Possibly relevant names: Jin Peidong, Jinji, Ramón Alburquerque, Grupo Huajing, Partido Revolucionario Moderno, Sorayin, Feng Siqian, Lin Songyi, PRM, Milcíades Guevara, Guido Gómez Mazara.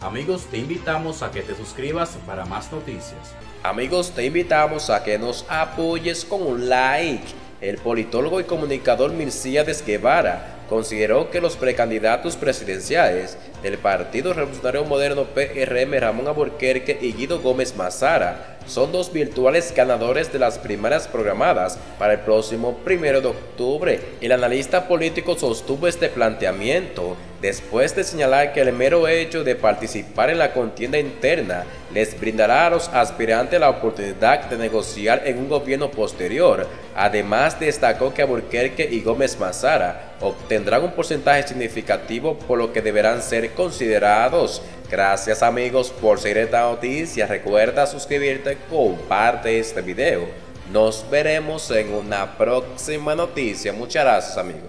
Amigos, te invitamos a que te suscribas para más noticias. Amigos, te invitamos a que nos apoyes con un like. El politólogo y comunicador Milcíades Guevara consideró que los precandidatos presidenciales del Partido Revolucionario Moderno PRM, Ramón Alburquerque y Guido Gómez Mazara, son dos virtuales ganadores de las primarias programadas para el próximo 1 de octubre. El analista político sostuvo este planteamiento después de señalar que el mero hecho de participar en la contienda interna les brindará a los aspirantes la oportunidad de negociar en un gobierno posterior. Además, destacó que Alburquerque y Gómez Mazara obtendrán un porcentaje significativo, por lo que deberán ser considerados. Gracias amigos por seguir esta noticia. Recuerda suscribirte, comparte este video. Nos veremos en una próxima noticia. Muchas gracias amigos.